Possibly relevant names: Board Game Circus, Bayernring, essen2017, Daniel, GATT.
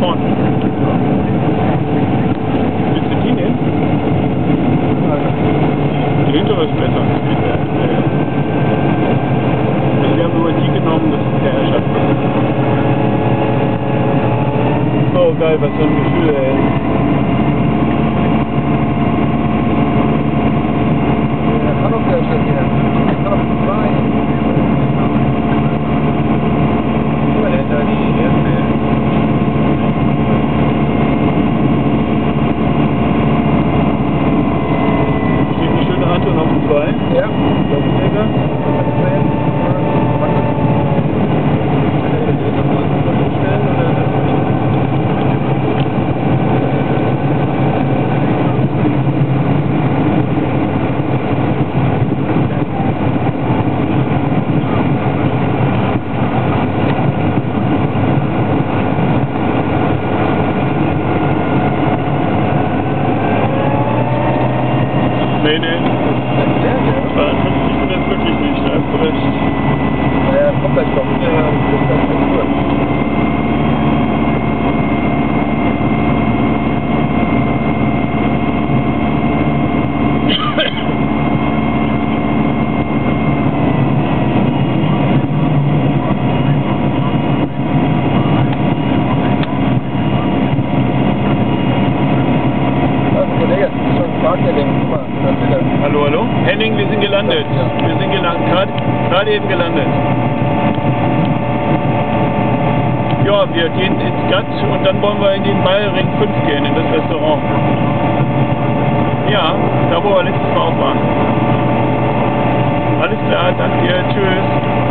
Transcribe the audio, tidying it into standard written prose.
vorne. Willst du die nehmen? Nein. Die hintere ist besser. Wir haben nur die genommen, das ist der Herrschaft. Oh geil, was für ein Gefühl, ey. Hallo, hallo? Henning, wir sind gelandet. Ja. Wir sind gerade eben gelandet. Ja, wir gehen ins GATT und dann wollen wir in den Bayernring 5 gehen, in das Restaurant. Ja, da wo wir letztes Mal auch waren. Alles klar, danke, tschüss.